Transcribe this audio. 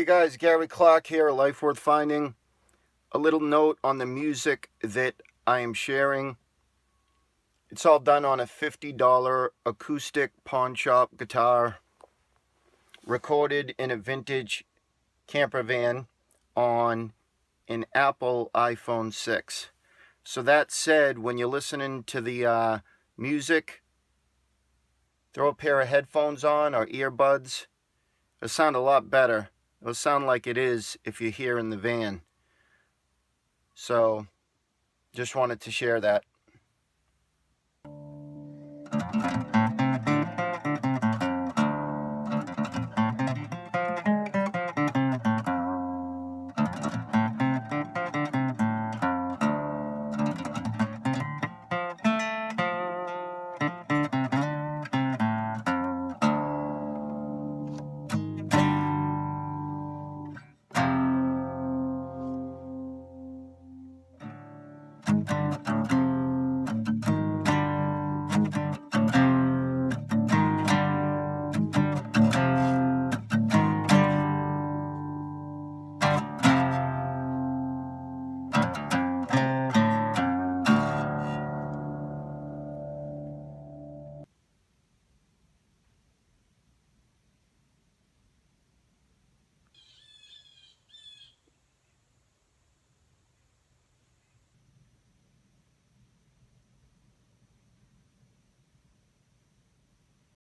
Hey guys, Gary Clark here, A Life Worth Finding. A little note on the music that I am sharing. It's all done on a $50 acoustic pawn shop guitar, recorded in a vintage camper van on an Apple iPhone 6. So that said, when you're listening to the music, throw a pair of headphones on or earbuds. It'll sound a lot better. It'll sound like it is if you're here in the van. So, just wanted to share that.